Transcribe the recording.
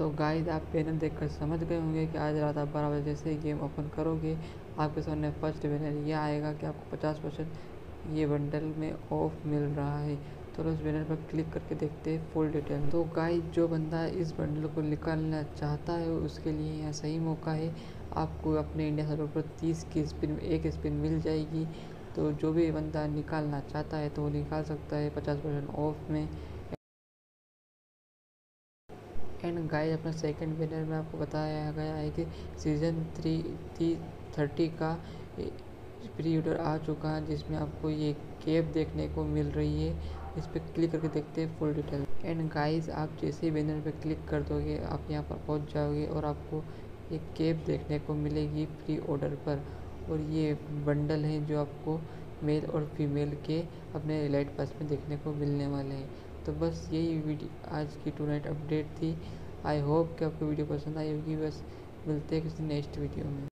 तो गाइस आप पैनल देखकर समझ गए होंगे कि आज रात आप 12 बजे जैसे ही गेम ओपन करोगे आपके सामने फर्स्ट बैनर यह आएगा कि आपको 50% ये बंडल में ऑफ मिल रहा है। तो उस बैनर पर क्लिक करके देखते हैं फुल डिटेल। तो गाइस जो बंदा इस बंडल को निकालना चाहता है उसके लिए यह सही मौका है। आपको अपने इंडिया सर्वर पर 30 की स्पिन एक स्पिन मिल जाएगी, तो जो भी बंदा निकालना चाहता है तो वो निकाल सकता है 50% ऑफ में। एंड गाइस अपना सेकंड बैनर में आपको बताया गया है कि सीज़न 3 30 का प्री ऑर्डर आ चुका है, जिसमें आपको ये कैप देखने को मिल रही है। इस पर क्लिक करके देखते हैं फुल डिटेल। एंड गाइस आप जैसे ही बैनर पे क्लिक कर दोगे आप यहाँ पर पहुँच जाओगे और आपको ये कैप देखने को मिलेगी प्री ऑर्डर पर। और ये बंडल है जो आपको मेल और फीमेल के अपने लाइट पास में देखने को मिलने वाले हैं। तो बस यही वीडियो आज की टुनाइट अपडेट थी। आई होप कि आपको वीडियो पसंद आई होगी। बस मिलते हैं किसी नेक्स्ट वीडियो में।